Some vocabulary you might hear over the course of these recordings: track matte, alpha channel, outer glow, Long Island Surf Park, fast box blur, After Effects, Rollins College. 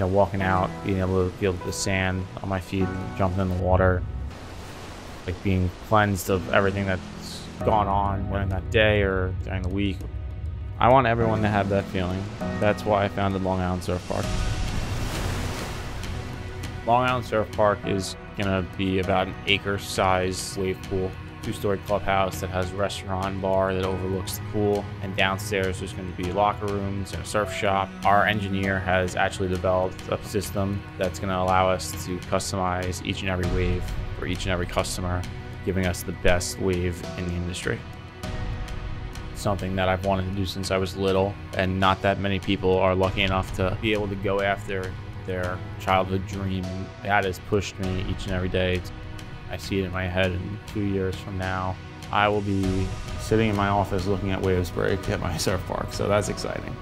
you know, walking out, being able to feel the sand on my feet, jumping in the water, like being cleansed of everything that's gone on during that day or during the week. I want everyone to have that feeling. That's why I founded Long Island Surf Park. Long Island Surf Park is gonna be about an acre-sized wave pool, two-story clubhouse that has a restaurant, bar that overlooks the pool, and downstairs there's gonna be locker rooms and a surf shop. Our engineer has actually developed a system that's gonna allow us to customize each and every wave for each and every customer, giving us the best wave in the industry. Something that I've wanted to do since I was little, and not that many people are lucky enough to be able to go after their childhood dream. That has pushed me each and every day. I see it in my head, in 2 years from now, I will be sitting in my office looking at waves break at my surf park, so that's exciting.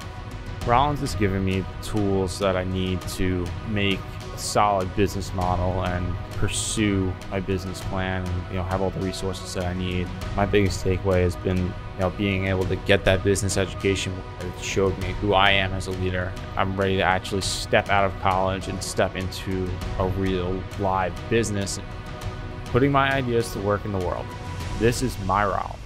Rollins has given me tools that I need to make a solid business model and pursue my business plan, and, you know, have all the resources that I need. My biggest takeaway has been, you know, being able to get that business education. It showed me who I am as a leader. I'm ready to actually step out of college and step into a real live business, putting my ideas to work in the world. This is my Rollins.